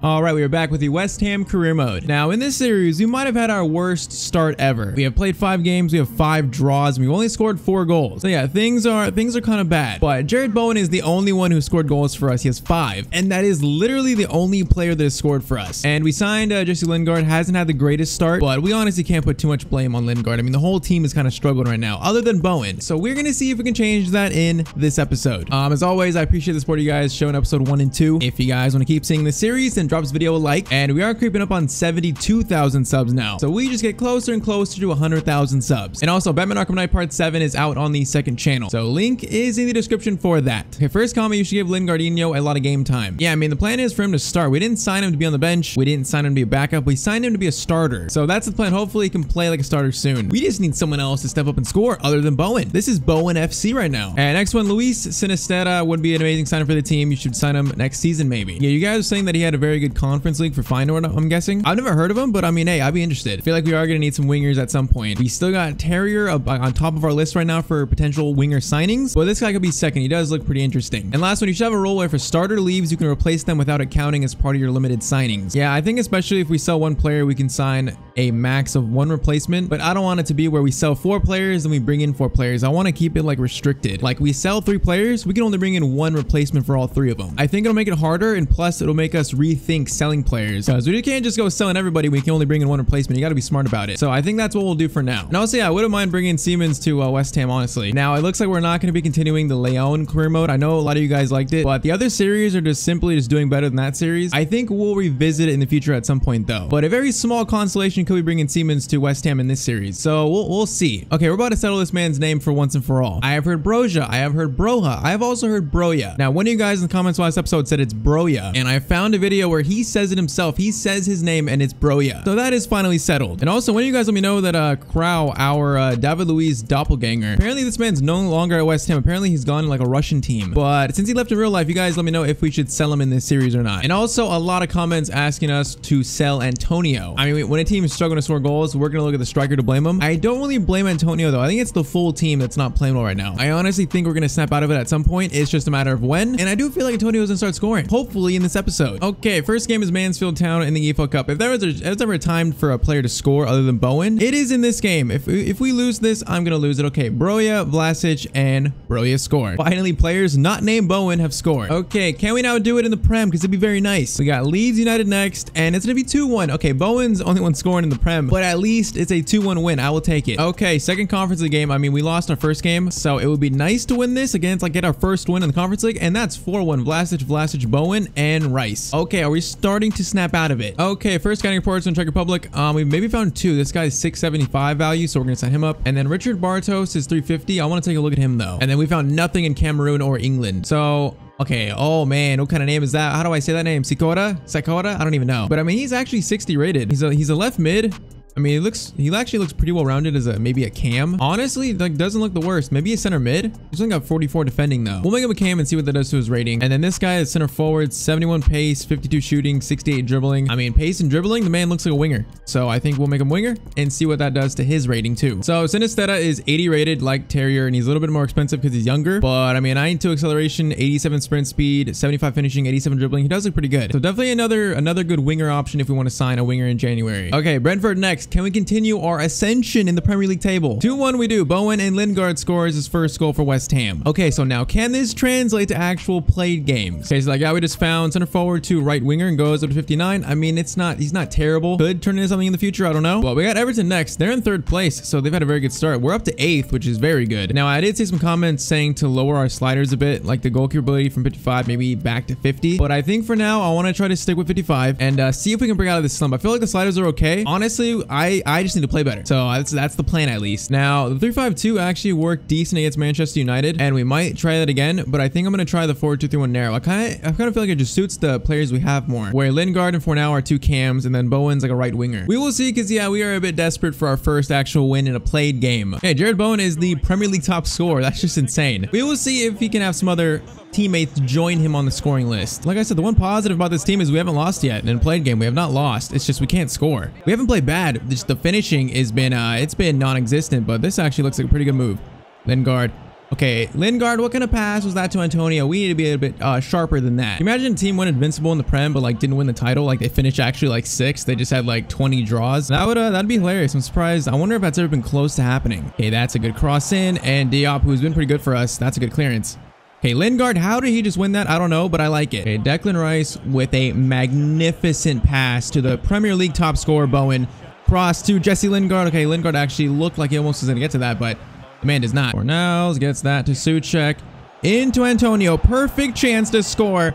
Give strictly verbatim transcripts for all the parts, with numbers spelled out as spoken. All right, we are back with the West Ham career mode. Now, in this series, we might have had our worst start ever. We have played five games, we have five draws, and we've only scored four goals. So yeah, things are things are kind of bad. But Jared Bowen is the only one who scored goals for us. He has five, and that is literally the only player that has scored for us. And we signed uh, Jesse Lingard. Hasn't had the greatest start, but we honestly can't put too much blame on Lingard. I mean, the whole team is kind of struggling right now, other than Bowen. So we're gonna see if we can change that in this episode. Um, as always, I appreciate the support of you guys showing episode one and two. If you guys want to keep seeing this series, then drop this video a like, and we are creeping up on seventy-two thousand subs now, so we just get closer and closer to one hundred thousand subs. And also, Batman Arkham Knight part seven is out on the second channel, so link is in the description for that. Okay, first comment, you should give Lingardinho a lot of game time. Yeah, I mean, the plan is for him to start. We didn't sign him to be on the bench, we didn't sign him to be a backup, we signed him to be a starter, so that's the plan. Hopefully he can play like a starter soon. We just need someone else to step up and score other than Bowen. This is Bowen F C right now. And next one, Luis Sinisterra would be an amazing signing for the team. You should sign him next season, maybe. Yeah, you guys are saying that he had a very good Conference League for Feyenoord, I'm guessing. I've never heard of him, but I mean, hey, I'd be interested. I feel like we are going to need some wingers at some point. We still got Terrier up on top of our list right now for potential winger signings, but this guy could be second. He does look pretty interesting. And last one, you should have a rule where if a starter leaves, you can replace them without it counting as part of your limited signings. Yeah, I think especially if we sell one player, we can sign a max of one replacement, but I don't want it to be where we sell four players and we bring in four players. I want to keep it like restricted. Like we sell three players, we can only bring in one replacement for all three of them. I think it'll make it harder, and plus it'll make us rethink think selling players, because we can't just go selling everybody. We can only bring in one replacement. You got to be smart about it. So I think that's what we'll do for now. And also, yeah, I wouldn't mind bringing Siemens to uh, West Ham, honestly. Now, it looks like we're not going to be continuing the Leon career mode. I know a lot of you guys liked it, but the other series are just simply just doing better than that series. I think we'll revisit it in the future at some point, though. But a very small consolation could be bringing Siemens to West Ham in this series. So we'll, we'll see. Okay, we're about to settle this man's name for once and for all. I have heard Broja. I have heard Broja. I have also heard Broja. Now, one of you guys in the comments last episode said it's Broja, and I found a video where he says it himself. He says his name and it's Broja. So that is finally settled. And also, when you guys let me know that uh Crow, our uh, David Luiz doppelganger, apparently this man's no longer at West Ham. Apparently he's gone to like a Russian team. But since he left in real life, you guys let me know if we should sell him in this series or not. And also a lot of comments asking us to sell Antonio. I mean, when a team is struggling to score goals, we're gonna look at the striker to blame him. I don't really blame Antonio though. I think it's the full team that's not playing well right now. I honestly think we're gonna snap out of it at some point. It's just a matter of when. And I do feel like Antonio is gonna start scoring, hopefully in this episode. Okay, first game is Mansfield Town in the E F L Cup. If there was, a, if there was ever a time for a player to score other than Bowen, it is in this game. If, if we lose this, I'm going to lose it. Okay, Broja, Vlasic, and Broja scored. Finally, players not named Bowen have scored. Okay, can we now do it in the Prem? Because it'd be very nice. We got Leeds United next, and it's going to be two one. Okay, Bowen's only one scoring in the Prem, but at least it's a two one win. I will take it. Okay, second Conference League game. I mean, we lost our first game, so it would be nice to win this. Again, it's like get our first win in the Conference League, and that's four one. Vlasic, Vlasic, Bowen, and Rice. Okay, are we starting to snap out of it? Okay, first scouting reports on Czech Republic. Um, we maybe found two. This guy's six seventy-five value, so we're gonna sign him up. And then Richard Bartos is three fifty. I want to take a look at him though. And then we found nothing in Cameroon or England. So okay, oh man, what kind of name is that? How do I say that name? Sikora? Sikora? I don't even know. But I mean, he's actually sixty rated. He's a he's a left mid. I mean, he looks, he actually looks pretty well rounded as a, maybe a cam. Honestly, like doesn't look the worst. Maybe a center mid. He's only got forty-four defending though. We'll make him a cam and see what that does to his rating. And then this guy is center forward, seventy-one pace, fifty-two shooting, sixty-eight dribbling. I mean, pace and dribbling, the man looks like a winger. So I think we'll make him winger and see what that does to his rating too. So Sinisterra is eighty rated like Terrier, and he's a little bit more expensive because he's younger. But I mean, ninety-two acceleration, eighty-seven sprint speed, seventy-five finishing, eighty-seven dribbling. He does look pretty good. So definitely another, another good winger option if we want to sign a winger in January. Okay, Brentford next. Can we continue our ascension in the Premier League table? two one we do. Bowen and Lingard scores his first goal for West Ham. Okay, so now can this translate to actual played games? Okay, so that guy we just found, center forward to right winger, and goes up to fifty-nine. I mean, it's not, he's not terrible. Could turn into something in the future, I don't know. But we got Everton next. They're in third place, so they've had a very good start. We're up to eighth, which is very good. Now, I did see some comments saying to lower our sliders a bit, like the goalkeeper ability from fifty-five, maybe back to fifty. But I think for now, I want to try to stick with fifty-five and uh, see if we can break out of this slump. I feel like the sliders are okay. Honestly, I I, I just need to play better. So that's, that's the plan at least. Now, the three five two actually worked decent against Manchester United, and we might try that again, but I think I'm going to try the four two three one narrow. I kind of I kind of feel like it just suits the players we have more, where Lingard and Fornals are two cams, and then Bowen's like a right winger. We will see, because yeah, we are a bit desperate for our first actual win in a played game. Hey, Jared Bowen is the Premier League top scorer. That's just insane. We will see if he can have some other teammates join him on the scoring list. Like I said, the one positive about this team is we haven't lost yet. In a played game, we have not lost. It's just we can't score. We haven't played bad. Just the finishing has been, uh, it's been non-existent, but this actually looks like a pretty good move. Lingard, Okay, Lingard, what kind of pass was that to Antonio? We need to be a bit uh, sharper than that. Imagine a team went invincible in the Prem, but like didn't win the title. Like they finished actually like sixth. They just had like twenty draws. That would uh, that'd be hilarious. I'm surprised. I wonder if that's ever been close to happening. Okay, that's a good cross in, and Diop, who's been pretty good for us, that's a good clearance. Okay, Lingard, how did he just win that? I don't know, but I like it. Okay, Declan Rice with a magnificent pass to the Premier League top scorer, Bowen. Cross to Jesse Lingard. Okay, Lingard actually looked like he almost was going to get to that, but the man does not. Fornals gets that to Souček. Into Antonio. Perfect chance to score.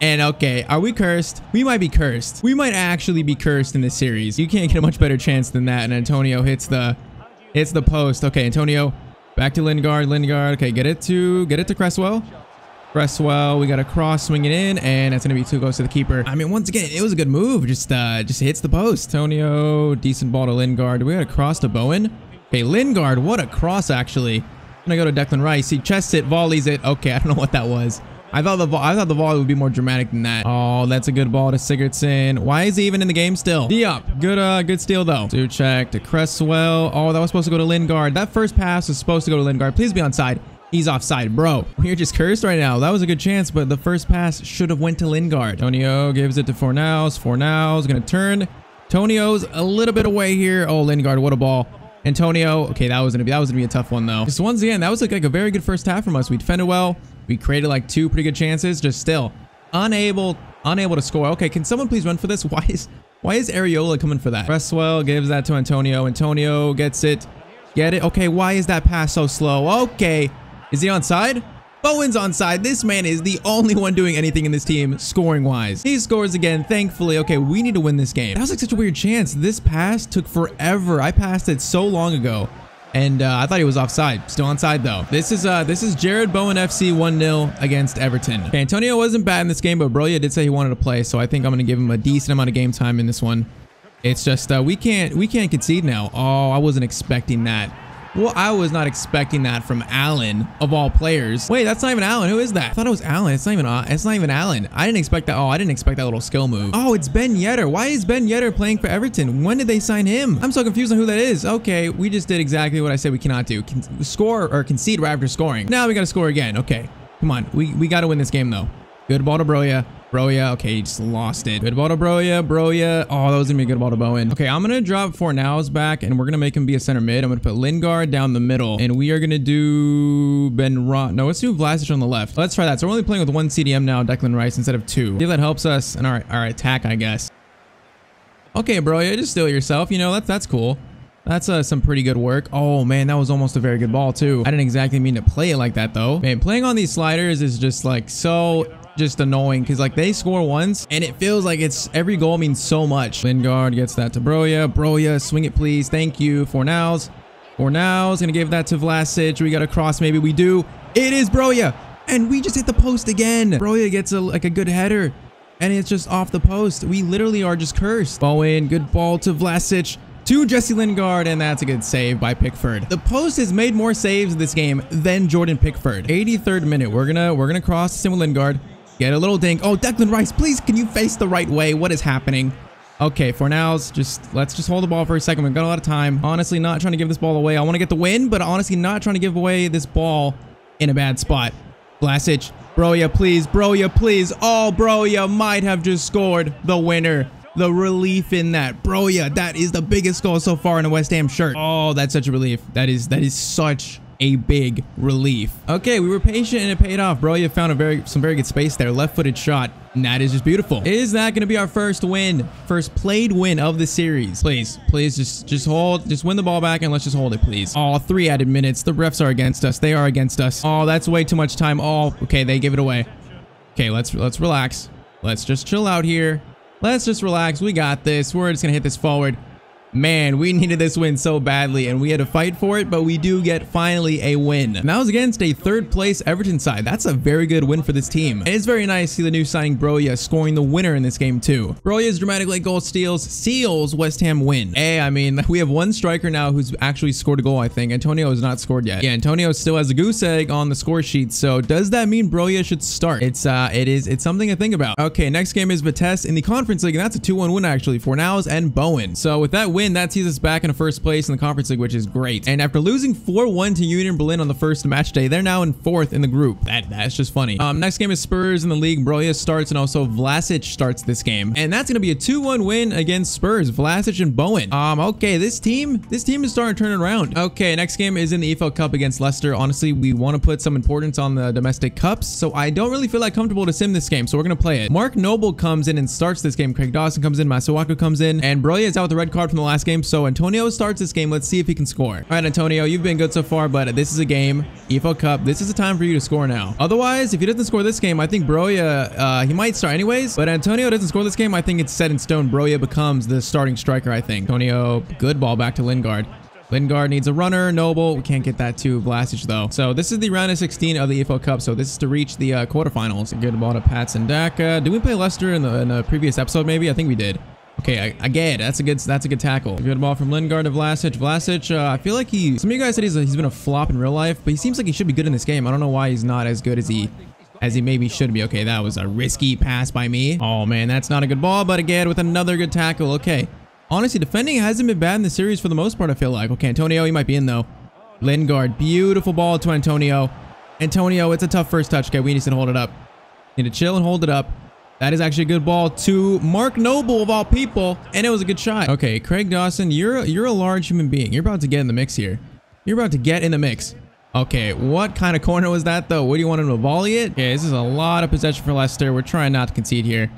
And okay, are we cursed? We might be cursed. We might actually be cursed in this series. You can't get a much better chance than that. And Antonio hits the, hits the post. Okay, Antonio. Back to Lingard, Lingard. Okay, get it to get it to Cresswell. Cresswell, we got a cross swinging in, and that's gonna be two goals to the keeper. I mean, once again, it was a good move. Just uh, just hits the post. Antonio, decent ball to Lingard. We got a cross to Bowen. Okay, Lingard, what a cross actually. I'm gonna go to Declan Rice. He chests it, volleys it. Okay, I don't know what that was. I thought the I thought the volley would be more dramatic than that. Oh, that's a good ball to Sigurdsson. Why is he even in the game still? Diop, good uh, good steal though. Souček to Cresswell. Oh, that was supposed to go to Lingard. That first pass was supposed to go to Lingard. Please be onside. He's offside, bro. We're just cursed right now. That was a good chance, but the first pass should have went to Lingard. Antonio gives it to Fornals. Fornals gonna turn. Antonio's a little bit away here. Oh, Lingard, what a ball. Antonio. Okay, that was gonna be that was gonna be a tough one though. Just once again, that was like, like a very good first half from us. We defended well. We created like two pretty good chances, just still unable, unable to score. Okay, can someone please run for this? Why is, why is Areola coming for that? Cresswell gives that to Antonio. Antonio gets it, get it. Okay, why is that pass so slow? Okay, is he onside? Bowen's onside. This man is the only one doing anything in this team, scoring-wise. He scores again, thankfully. Okay, we need to win this game. That was like such a weird chance. This pass took forever. I passed it so long ago. And uh, I thought he was offside. Still onside though. This is uh, this is Jared Bowen F C one nil against Everton. Okay, Antonio wasn't bad in this game, but Broja did say he wanted to play, so I think I'm gonna give him a decent amount of game time in this one. It's just uh, we can't we can't concede now. Oh, I wasn't expecting that. Well, I was not expecting that from Allen of all players. Wait, that's not even Allen. Who is that? I thought it was Allen. It's not even. Uh, it's not even Allen. I didn't expect that. Oh, I didn't expect that little skill move. Oh, it's Ben Yedder. Why is Ben Yedder playing for Everton? When did they sign him? I'm so confused on who that is. Okay, we just did exactly what I said we cannot do: Con score or concede right after scoring. Now we gotta score again. Okay, come on. We we gotta win this game though. Good ball to Broja. Broja. Okay, he just lost it. Good ball to Broja. Broja. Oh, that was going to be a good ball to Bowen. Okay, I'm going to drop Fornals back, and we're going to make him be a center mid. I'm going to put Lingard down the middle, and we are going to do Ben Rot. No, let's do Vlasic on the left. Let's try that. So we're only playing with one C D M now, Declan Rice, instead of two. Yeah, that helps us in our, our attack, I guess. Okay, Broja, just steal yourself. You know, that's, that's cool. That's uh, some pretty good work. Oh, man, that was almost a very good ball, too. I didn't exactly mean to play it like that, though. Man, playing on these sliders is just, like, so... just annoying because like they score once and it feels like it's every goal means so much. Lingard gets that to Broja. Broja, swing it please. Thank you. Fornals. Fornals gonna give that to Vlasic. We got a cross, maybe we do. It is Broja, and we just hit the post again. Broja gets a like a good header, and it's just off the post. We literally are just cursed. Bowen, good ball to Vlasic. To Jesse Lingard, and that's a good save by Pickford. The post has made more saves this game than Jordan Pickford. eighty-third minute. We're gonna we're gonna cross to Lingard. Get a little dink. Oh, Declan Rice, please, can you face the right way? What is happening? Okay, Fornals, just let's just hold the ball for a second. We've got a lot of time. Honestly, not trying to give this ball away. I want to get the win, but honestly, not trying to give away this ball in a bad spot. Vlasic, Broja, please, Broja, please. Oh, Broja might have just scored the winner. The relief in that. Broja, that is the biggest goal so far in a West Ham shirt. Oh, that's such a relief. That is, that is such a big relief. Okay, we were patient and it paid off. Broja found a very some very good space there. Left-footed shot. And that is just beautiful. Is that gonna be our first win? First played win of the series. Please, please just just hold, just win the ball back and let's just hold it, please. Oh, three added minutes. The refs are against us. They are against us. Oh, that's way too much time. Oh, okay, they give it away. Okay, let's let's relax. Let's just chill out here. Let's just relax. We got this. We're just gonna hit this forward. Man, we needed this win so badly, and we had to fight for it, but we do get finally a win. And that was against a third-place Everton side. That's a very good win for this team. And it's very nice to see the new signing Broja scoring the winner in this game, too. Broja's dramatic late goal steals seals West Ham win. Hey, I mean, we have one striker now who's actually scored a goal, I think. Antonio has not scored yet. Yeah, Antonio still has a goose egg on the score sheet, so does that mean Broja should start? It's, uh, it is, it's something to think about. Okay, next game is Vitesse in the Conference League, and that's a two one win, actually, for Fornals and Bowen. So with that win, win, that sees us back in the first place in the Conference League, which is great. And after losing four one to Union Berlin on the first match day, they're now in fourth in the group. That That's just funny. Um, next game is Spurs in the league. Broja starts, and also Vlasic starts this game. And that's going to be a two one win against Spurs. Vlasic and Bowen. Um, okay, this team, this team is starting to turn around. Okay, next game is in the E F L Cup against Leicester. Honestly, we want to put some importance on the domestic cups, so I don't really feel like comfortable to sim this game, so we're going to play it. Mark Noble comes in and starts this game. Craig Dawson comes in. Masuaku comes in. And Broja is out with the red card from the last game, so Antonio starts this game. Let's see if he can score. All right, Antonio, you've been good so far, but this is a game. E F L Cup, this is a time for you to score now. Otherwise, if he doesn't score this game, I think Broja, uh, he might start anyways, but Antonio doesn't score this game. I think it's set in stone. Broja becomes the starting striker, I think. Antonio, good ball back to Lingard. Lingard needs a runner. Noble, we can't get that to Vlasic though. So this is the round of sixteen of the E F L Cup. So this is to reach the uh, quarterfinals. Good ball to Patson Daka. Did we play Leicester in the, in the previous episode? Maybe I think we did. Okay, I, I get it. That's a good. That's a good tackle. Good ball from Lingard to Vlasic. Vlasic, uh, I feel like he. Some of you guys said he's a, he's been a flop in real life, but he seems like he should be good in this game. I don't know why he's not as good as he. As he maybe should be. Okay, that was a risky pass by me. Oh man, that's not a good ball, but again with another good tackle. Okay. Honestly, defending hasn't been bad in the series for the most part, I feel like. Okay, Antonio, he might be in though. Lingard, beautiful ball to Antonio. Antonio, it's a tough first touch. Okay, we need to hold it up. Need to chill and hold it up. That is actually a good ball to Mark Noble of all people, and it was a good shot. Okay, Craig Dawson, you're you're a large human being. You're about to get in the mix here. You're about to get in the mix. Okay, what kind of corner was that, though? What do you want him to volley it? Okay, this is a lot of possession for Leicester. We're trying not to concede here.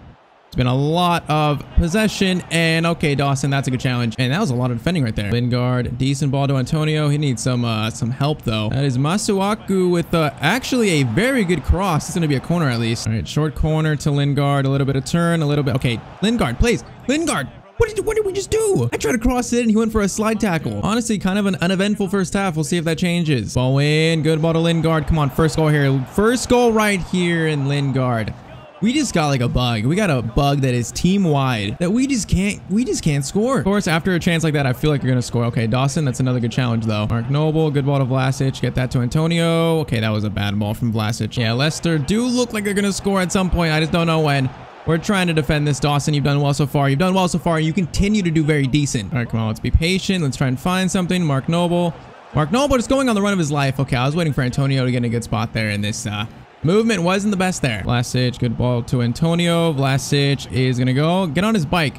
It's been a lot of possession. And, okay, Dawson, that's a good challenge. And that was a lot of defending right there. Lingard, decent ball to Antonio. He needs some uh, some help, though. That is Masuaku with uh, actually a very good cross. It's going to be a corner, at least. All right, short corner to Lingard. A little bit of turn, a little bit. Okay, Lingard, please. Lingard. What did, what did we just do? I tried to cross it and he went for a slide tackle. Honestly, kind of an uneventful first half. We'll see if that changes. Bowen, good ball to Lingard. Come on, first goal here. First goal right here in Lingard. We just got like a bug. We got a bug that is team-wide that we just can't, we just can't score. Of course, after a chance like that, I feel like you're going to score. Okay, Dawson, that's another good challenge though. Mark Noble, good ball to Vlasic. Get that to Antonio. Okay, that was a bad ball from Vlasic. Yeah, Leicester do look like they're going to score at some point. I just don't know when. We're trying to defend this, Dawson. You've done well so far. You've done well so far. You continue to do very decent. All right, come on. Let's be patient. Let's try and find something. Mark Noble. Mark Noble just going on the run of his life. Okay, I was waiting for Antonio to get in a good spot there, and this uh, movement wasn't the best there. Vlasic, good ball to Antonio. Vlasic is going to go. Get on his bike.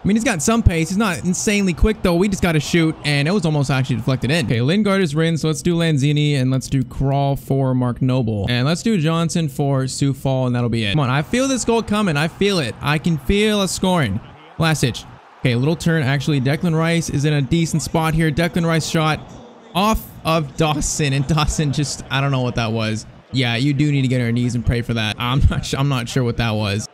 I mean, he's got some pace. He's not insanely quick, though. We just got to shoot, and it was almost actually deflected in. Okay, Lingard is in, so let's do Lanzini, and let's do Crawl for Mark Noble. And let's do Johnson for Soufal, and that'll be it. Come on, I feel this goal coming. I feel it. I can feel us scoring. Vlasic. Okay, little turn. Actually, Declan Rice is in a decent spot here. Declan Rice shot off of Dawson, and Dawson just, I don't know what that was. Yeah, you do need to get on your knees and pray for that. I'm not, sh I'm not sure what that was.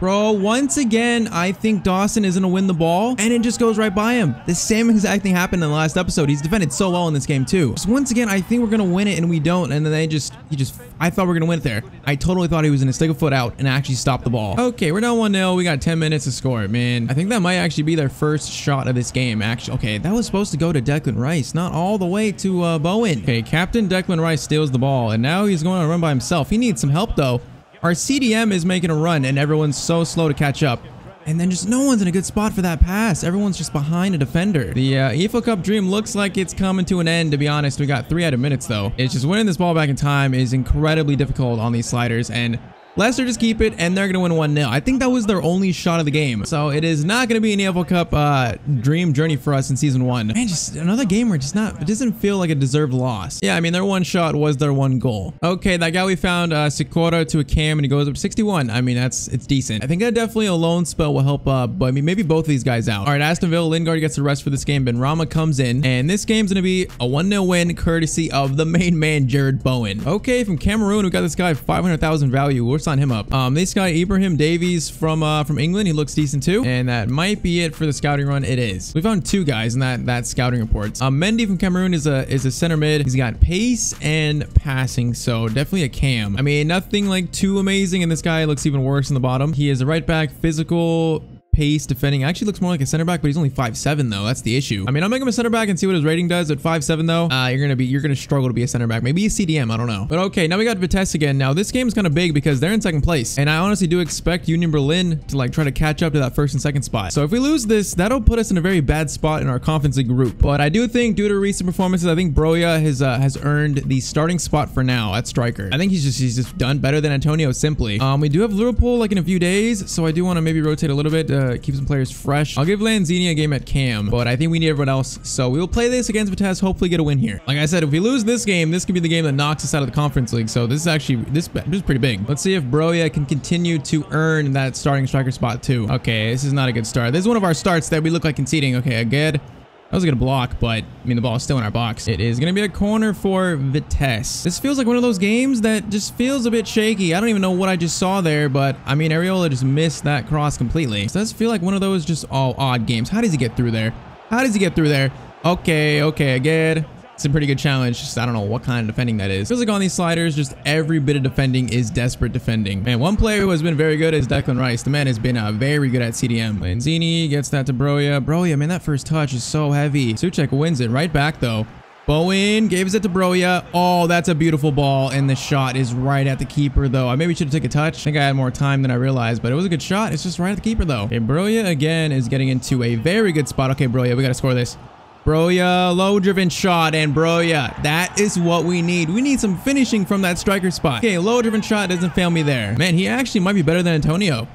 Bro, once again, I think Dawson is going to win the ball, and it just goes right by him. The same exact thing happened in the last episode. He's defended so well in this game, too. So once again, I think we're going to win it, and we don't, and then they just, he just, I thought we were going to win it there. I totally thought he was going to stick a foot out and actually stop the ball. Okay, we're down one nil. We got ten minutes to score, man. I think that might actually be their first shot of this game, actually. Okay, that was supposed to go to Declan Rice, not all the way to uh, Bowen. Okay, Captain Declan Rice steals the ball, and now he's going to run by himself. He needs some help, though. Our C D M is making a run, and everyone's so slow to catch up. And then just no one's in a good spot for that pass. Everyone's just behind a defender. The uh, E F L Cup dream looks like it's coming to an end, to be honest. We got three out of minutes, though. It's just winning this ball back in time is incredibly difficult on these sliders, and Leicester just keep it, and they're going to win one nil. I think that was their only shot of the game. So it is not going to be an E F L Cup uh, dream journey for us in Season one. Man, just another game where it's just not, it doesn't feel like a deserved loss. Yeah, I mean, their one shot was their one goal. Okay, that guy we found, uh, Sikora to a cam, and he goes up to sixty-one. I mean, that's, it's decent. I think that definitely a loan spell will help, uh, but I mean, maybe both of these guys out. All right, Aston Villa, Lingard gets the rest for this game. Benrahma comes in, and this game's going to be a one nil win courtesy of the main man, Jared Bowen. Okay, from Cameroon, we got this guy, five hundred thousand value. We're sign him up. Um, this guy Ibrahim Davies from uh, from England. He looks decent too, and that might be it for the scouting run. It is. We found two guys in that that scouting reports. Um, Mendy from Cameroon is a is a center mid. He's got pace and passing, so definitely a cam. I mean, nothing like too amazing, and this guy looks even worse in the bottom. He is a right back, physical. pace defending. Actually looks more like a center back, but he's only five seven though. That's the issue. I mean, I'll make him a center back and see what his rating does. At five seven though, uh, you're gonna be you're gonna struggle to be a center back. Maybe a C D M, I don't know. But okay, now we got Vitesse again. Now this game's kind of big because they're in second place, and I honestly do expect Union Berlin to like try to catch up to that first and second spot. So if we lose this, that'll put us in a very bad spot in our Conference League group. But I do think due to recent performances, I think Broja has uh, has earned the starting spot for now at striker. I think he's just he's just done better than Antonio simply. Um, we do have Liverpool like in a few days, so I do want to maybe rotate a little bit, uh, keep some players fresh. I'll give Lanzini a game at cam, but I think we need everyone else. So we will play this against Vitesse, hopefully get a win here. Like I said, if we lose this game, this could be the game that knocks us out of the Conference League. So this is actually this, this is pretty big. Let's see if Broja can continue to earn that starting striker spot too. Okay, this is not a good start. This is one of our starts that we look like conceding. Okay, again. I was gonna block, but I mean the ball is still in our box. It is gonna be a corner for Vitesse. This feels like one of those games that just feels a bit shaky. I don't even know what I just saw there, but I mean Areola just missed that cross completely. So it does feel like one of those just all odd games. How does he get through there? How does he get through there? Okay, okay, again. It's a pretty good challenge. Just I don't know what kind of defending that is. Feels like on these sliders, just every bit of defending is desperate defending. Man, one player who has been very good is Declan Rice. The man has been uh, very good at C D M. Lanzini gets that to Broja. Broja, man, that first touch is so heavy. Souček wins it right back though. Bowen gives it to Broja. Oh, that's a beautiful ball, and the shot is right at the keeper, though. I maybe should have took a touch. I think I had more time than I realized, but it was a good shot. It's just right at the keeper, though. Okay, Broja, again, is getting into a very good spot. Okay, Broja, we got to score this. Broja, low-driven shot, and Broja, that is what we need. We need some finishing from that striker spot. Okay, low-driven shot doesn't fail me there. Man, he actually might be better than Antonio.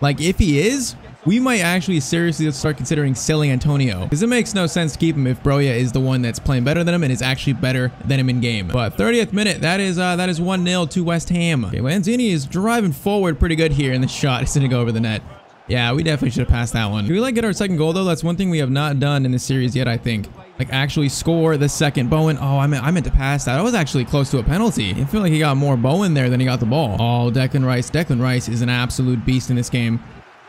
Like, if he is, we might actually seriously start considering selling Antonio, because it makes no sense to keep him if Broja is the one that's playing better than him and is actually better than him in game. But thirtieth minute, that is uh, that is one nil to West Ham. Okay, Lanzini is driving forward pretty good here, and the shot is going to go over the net. Yeah, we definitely should have passed that one. Can we, like, get our second goal, though? That's one thing we have not done in this series yet, I think. Like, actually score the second. Bowen. Oh, I meant, I meant to pass that. I was actually close to a penalty. I feel like he got more Bowen there than he got the ball. Oh, Declan Rice. Declan Rice is an absolute beast in this game.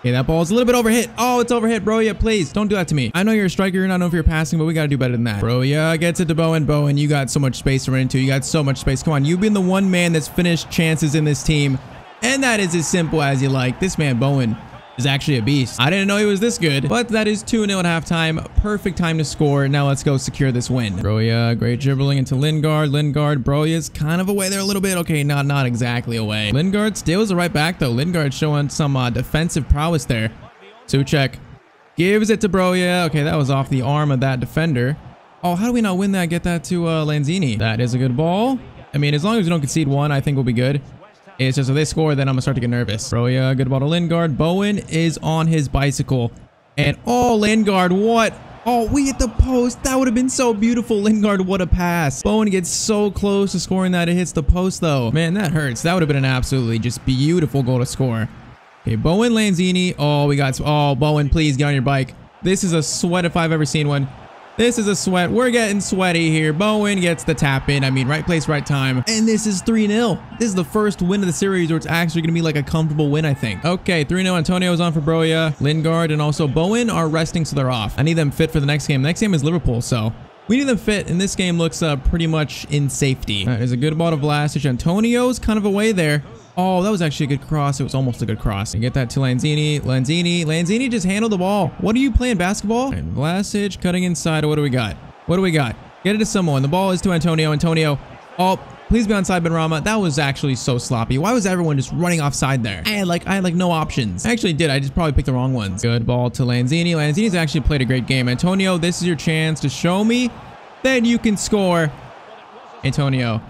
Okay, that ball is a little bit overhit. Oh, it's overhit, Broja. Please, don't do that to me. I know you're a striker, and I know if you're passing, but we got to do better than that. Broja gets it to Bowen. Bowen, you got so much space to run into. You got so much space. Come on, you've been the one man that's finished chances in this team, and that is as simple as you like. This man, Bowen, is actually a beast. I didn't know he was this good, but that is two nil at halftime. Perfect time to score. Now let's go secure this win. Broja, great dribbling into Lingard. Lingard, Broja's kind of away there a little bit. Okay, not not exactly away. Lingard steals it right back though. Lingard showing some uh, defensive prowess there. Souček gives it to Broja. Okay, that was off the arm of that defender. Oh, how do we not win that? Get that to uh, Lanzini. That is a good ball. I mean, as long as we don't concede one, I think we'll be good. It's just if they score, then I'm going to start to get nervous. Broja, good ball to Lingard. Bowen is on his bicycle. And oh, Lingard, what? Oh, we hit the post. That would have been so beautiful. Lingard, what a pass. Bowen gets so close to scoring that. It hits the post, though. Man, that hurts. That would have been an absolutely just beautiful goal to score. Okay, Bowen, Lanzini. Oh, we got... Oh, Bowen, please get on your bike. This is a sweat if I've ever seen one. This is a sweat. We're getting sweaty here. Bowen gets the tap in. I mean, right place, right time. And this is three nil. This is the first win of the series where it's actually going to be like a comfortable win, I think. Okay, three nil. Antonio's on for Broja. Lingard and also Bowen are resting, so they're off. I need them fit for the next game. Next game is Liverpool, so we need them fit. And this game looks uh, pretty much in safety. That is a good ball to Vlasic. Antonio's kind of away there. Oh, that was actually a good cross. It was almost a good cross. You get that to Lanzini. Lanzini. Lanzini just handled the ball. What are you playing, basketball? And Vlasic cutting inside. What do we got? What do we got? Get it to someone. The ball is to Antonio. Antonio. Oh, please be onside, Benrahma. That was actually so sloppy. Why was everyone just running offside there? I had like I had like no options. I actually did. I just probably picked the wrong ones. Good ball to Lanzini. Lanzini's actually played a great game. Antonio, this is your chance to show me that you can score. Antonio.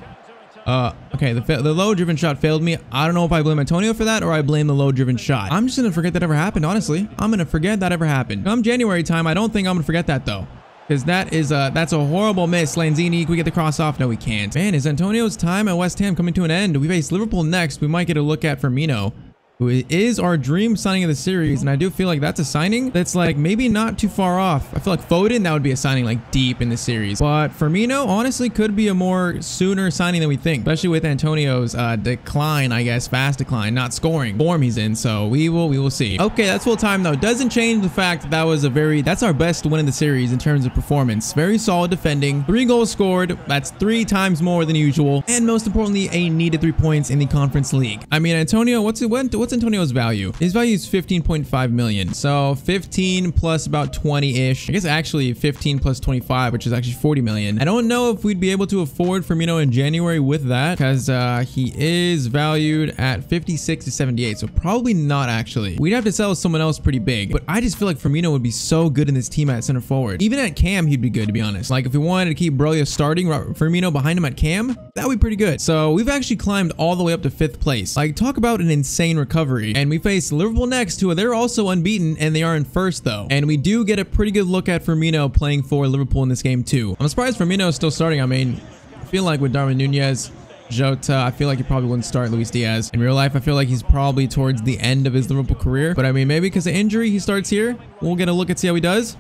Uh, okay, the, the low-driven shot failed me. I don't know if I blame Antonio for that or I blame the low-driven shot. I'm just going to forget that ever happened, honestly. I'm going to forget that ever happened. Come January time, I don't think I'm going to forget that, though. Because that is a, that's a horrible miss. Lanzini, can we get the cross off? No, we can't. Man, is Antonio's time at West Ham coming to an end? We face Liverpool next. We might get a look at Firmino, who is our dream signing of the series. And I do feel like that's a signing that's like maybe not too far off. I feel like Foden, that would be a signing like deep in the series. But Firmino honestly could be a more sooner signing than we think, especially with Antonio's uh, decline, I guess, fast decline, not scoring form he's in. So we will, we will see. Okay, that's full time though. Doesn't change the fact that, that was a very, that's our best win in the series in terms of performance. Very solid defending, three goals scored. That's three times more than usual. And most importantly, a needed three points in the Conference League. I mean, Antonio, what's it went to? what's Antonio's value? His value is fifteen point five million. So fifteen plus about twenty-ish. I guess actually fifteen plus twenty-five, which is actually forty million. I don't know if we'd be able to afford Firmino in January with that, because uh, he is valued at fifty-six to seventy-eight. So probably not actually. We'd have to sell someone else pretty big. But I just feel like Firmino would be so good in this team at center forward. Even at Cam, he'd be good, to be honest. Like if we wanted to keep Broja starting, Firmino behind him at Cam, that would be pretty good. So we've actually climbed all the way up to fifth place. Like talk about an insane recovery. And we face Liverpool next, who they're also unbeaten, and they are in first though. And we do get a pretty good look at Firmino playing for Liverpool in this game too. I'm surprised Firmino is still starting. I mean, I feel like with Darwin Nunez, Jota, I feel like he probably wouldn't start Luis Díaz. In real life, I feel like he's probably towards the end of his Liverpool career. But I mean, maybe because of injury, he starts here. We'll get a look and see how he does.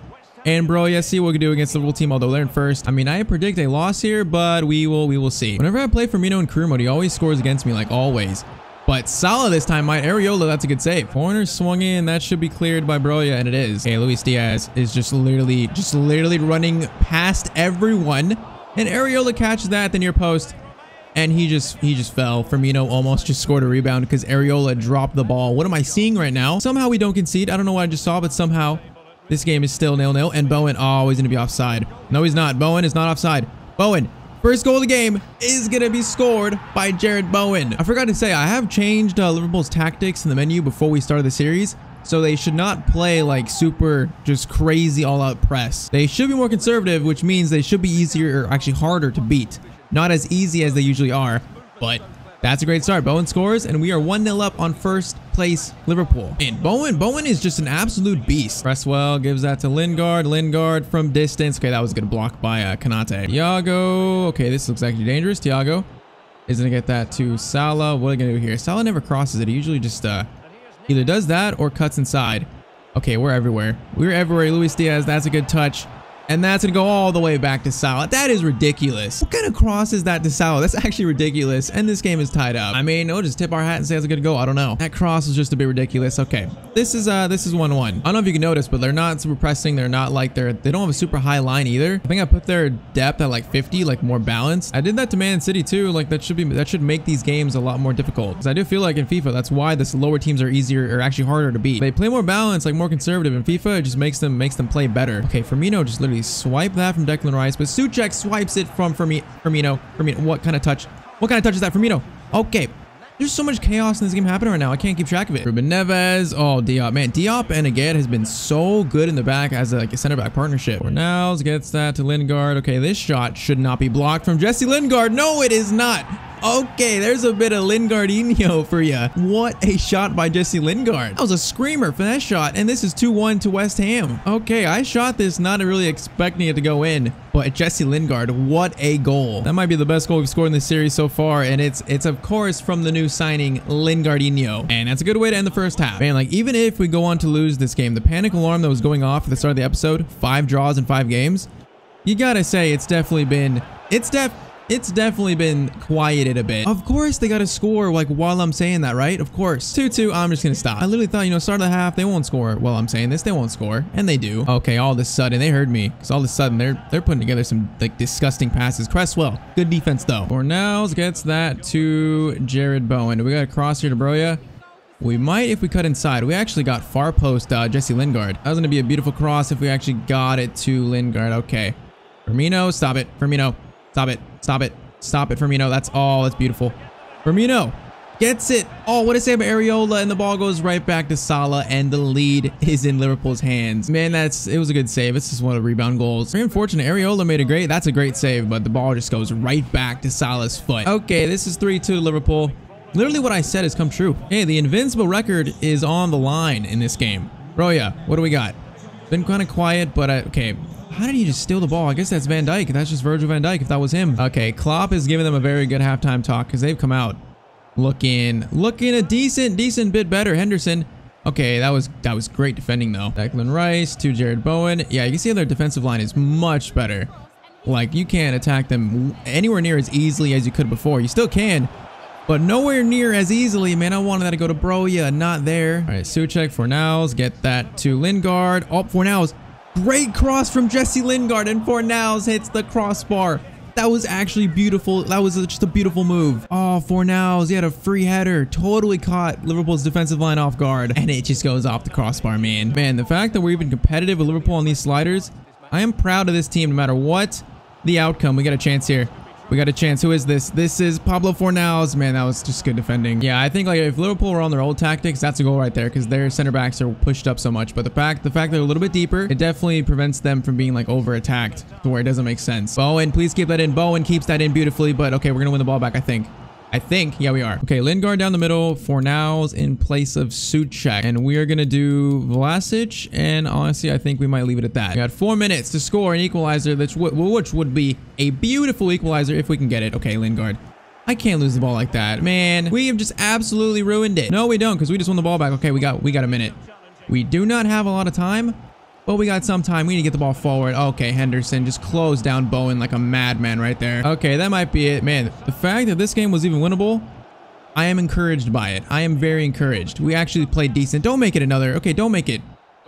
And bro, yeah, see what we can do against the Liverpool team, although they're in first. I mean, I predict a loss here, but we will we will see. Whenever I play Firmino in career mode, he always scores against me, like always. But Salah this time, my Areola, that's a good save. Corner swung in, that should be cleared by Broja, and it is. Hey, Luis Díaz is just literally, just literally running past everyone. And Areola catches that at the near post. And he just he just fell. Firmino almost just scored a rebound because Areola dropped the ball. What am I seeing right now? Somehow we don't concede. I don't know what I just saw, but somehow this game is still nil nil. And Bowen, oh, he's going to be offside. No, he's not. Bowen is not offside. Bowen, first goal of the game is going to be scored by Jared Bowen. I forgot to say, I have changed uh, Liverpool's tactics in the menu before we started the series. So they should not play like super just crazy all-out press. They should be more conservative, which means they should be easier or actually harder to beat. Not as easy as they usually are, but that's a great start. Bowen scores, and we are one nil up on first place Liverpool. And Bowen, Bowen is just an absolute beast. Cresswell gives that to Lingard. Lingard from distance. Okay, that was a good block by uh, Kanate. Thiago. Okay, this looks actually dangerous. Thiago is going to get that to Salah. What are they going to do here? Salah never crosses it. He usually just uh, either does that or cuts inside. Okay, we're everywhere. We're everywhere. Luis Díaz, that's a good touch. And that's going to go all the way back to Salah. That is ridiculous. What kind of cross is that to Salah? That's actually ridiculous. And this game is tied up. I mean, we'll just tip our hat and say that's a good goal. I don't know. That cross is just a bit ridiculous. Okay. This is uh, this is one one. I don't know if you can notice, but they're not super pressing. They're not like they're, they don't have a super high line either. I think I put their depth at like fifty, like more balance. I did that to Man City too. Like that should be, that should make these games a lot more difficult. Because I do feel like in FIFA, that's why this lower teams are easier or actually harder to beat. They play more balance, like more conservative. In FIFA, it just makes them, makes them play better. Okay. Firmino just literally swipe that from Declan Rice, but Souček swipes it from Firmino. Firmino, what kind of touch? What kind of touch is that, Firmino? Okay, there's so much chaos in this game happening right now. I can't keep track of it. Ruben Neves, oh, Diop. Man, Diop and Agaet has been so good in the back as a, like a center-back partnership. Fornals gets that to Lingard. Okay, this shot should not be blocked from Jesse Lingard. No, it is not. Okay, there's a bit of Lingardinho for you. What a shot by Jesse Lingard. That was a screamer for that shot, and this is two one to West Ham. Okay, I shot this not really expecting it to go in, but Jesse Lingard, what a goal. That might be the best goal we've scored in this series so far, and it's, it's of course, from the new signing, Lingardinho. And that's a good way to end the first half. Man, like, even if we go on to lose this game, the panic alarm that was going off at the start of the episode, five draws in five games, you gotta say it's definitely been... It's definitely... It's definitely been quieted a bit. Of course, they got to score like while I'm saying that, right? Of course. two two, I'm just going to stop. I literally thought, you know, start of the half, they won't score. Well, I'm saying this, they won't score. And they do. Okay, all of a sudden, they heard me. Because all of a sudden, they're they're putting together some like disgusting passes. Cresswell, good defense though. Fornals gets that to Jared Bowen. We got a cross here to Broja. We might if we cut inside. We actually got far post uh, Jesse Lingard. That was going to be a beautiful cross if we actually got it to Lingard. Okay. Firmino, stop it. Firmino, stop it. Stop it. Stop it, Firmino. That's all. That's beautiful. Firmino gets it. Oh, what a save by Areola. And the ball goes right back to Salah. And the lead is in Liverpool's hands. Man, that's it was a good save. It's just one of the rebound goals. Very unfortunate. Areola made a great. That's a great save. But the ball just goes right back to Salah's foot. Okay, this is three two Liverpool. Literally what I said has come true. Hey, the invincible record is on the line in this game. Broja, what do we got? Been kind of quiet, but I, okay. How did he just steal the ball? I guess that's Van Dijk. That's just Virgil van Dijk if that was him. Okay, Klopp is giving them a very good halftime talk because they've come out looking, looking a decent, decent bit better. Henderson. Okay, that was that was great defending though. Declan Rice to Jared Bowen. Yeah, you can see their defensive line is much better. Like you can't attack them anywhere near as easily as you could before. You still can, but nowhere near as easily. Man, I wanted that to go to Broja, not there. All right, Souček, Fornals, get that to Lingard. Oh, Fornals. Great cross from Jesse Lingard, and Fornals hits the crossbar. That was actually beautiful. That was just a beautiful move. Oh, Fornals, he had a free header. Totally caught Liverpool's defensive line off guard, and it just goes off the crossbar, man. Man, the fact that we're even competitive with Liverpool on these sliders, I am proud of this team no matter what the outcome. We got a chance here. We got a chance. Who is this? This is Pablo Fornals. Man, that was just good defending. Yeah, I think like if Liverpool were on their old tactics, that's a goal right there because their center backs are pushed up so much. But the fact, the fact they're a little bit deeper, it definitely prevents them from being like over attacked to where it doesn't make sense. Bowen, please keep that in. Bowen keeps that in beautifully. But okay, we're gonna win the ball back, I think. I think. Yeah, we are. Okay, Lingard down the middle. Fornals in place of Souček. And we are going to do Vlasic. And honestly, I think we might leave it at that. We got four minutes to score an equalizer, which, which would be a beautiful equalizer if we can get it. Okay, Lingard. I can't lose the ball like that. Man, we have just absolutely ruined it. No, we don't because we just won the ball back. Okay, we got, we got a minute. We do not have a lot of time. But we got some time. We need to get the ball forward. Okay, Henderson just closed down Bowen like a madman right there. Okay, that might be it. Man, the fact that this game was even winnable, I am encouraged by it. I am very encouraged. We actually played decent. Don't make it another. Okay, don't make it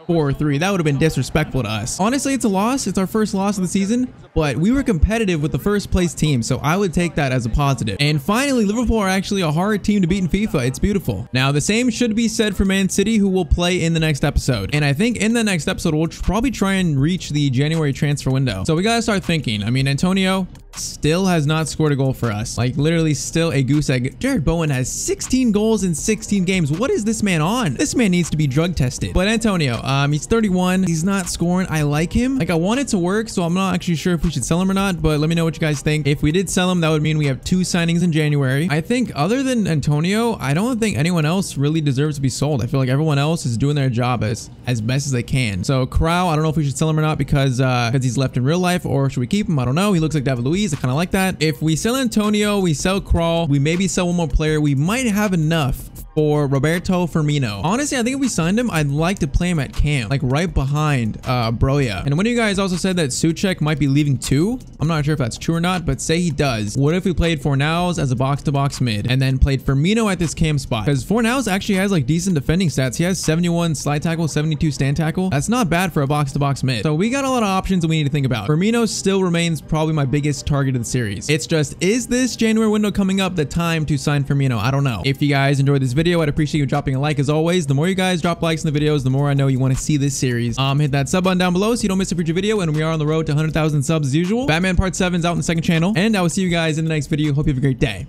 four or three. That would have been disrespectful to us. Honestly, it's a loss. It's our first loss of the season, but we were competitive with the first place team, so I would take that as a positive. And finally, Liverpool are actually a hard team to beat in FIFA. It's beautiful. Now, the same should be said for Man City, who will play in the next episode. And I think in the next episode, we'll probably try and reach the January transfer window. So we gotta start thinking. I mean, Antonio still has not scored a goal for us. Like, literally still a goose egg. Jared Bowen has sixteen goals in sixteen games. What is this man on? This man needs to be drug tested. But Antonio, um, he's thirty-one. He's not scoring. I like him. Like, I want it to work, so I'm not actually sure if we should sell him or not, but let me know what you guys think. If we did sell him, that would mean we have two signings in January. I think other than Antonio, I don't think anyone else really deserves to be sold. I feel like everyone else is doing their job as, as best as they can. So, Crow, I don't know if we should sell him or not because uh, because he's left in real life, or should we keep him? I don't know. He looks like David Luiz. I kind of like that. If we sell Antonio, we sell Crawl, we maybe sell one more player. We might have enough for Roberto Firmino. Honestly, I think if we signed him, I'd like to play him at camp, like right behind uh, Broja. And one of you guys also said that Souček might be leaving too. I'm not sure if that's true or not, but say he does. What if we played Fornals as a box-to-box mid and then played Firmino at this cam spot? Because Fornals actually has like decent defending stats. He has seventy-one slide tackle, seventy-two stand tackle. That's not bad for a box-to-box mid. So we got a lot of options that we need to think about. Firmino still remains probably my biggest target of the series. It's just, is this January window coming up the time to sign Firmino? I don't know. If you guys enjoyed this video, I'd appreciate you dropping a like as always. The more you guys drop likes in the videos, the more I know you want to see this series. Um, hit that sub button down below so you don't miss a future video, and we are on the road to one hundred thousand subs as usual. Batman Part seven is out on the second channel, and I will see you guys in the next video. Hope you have a great day.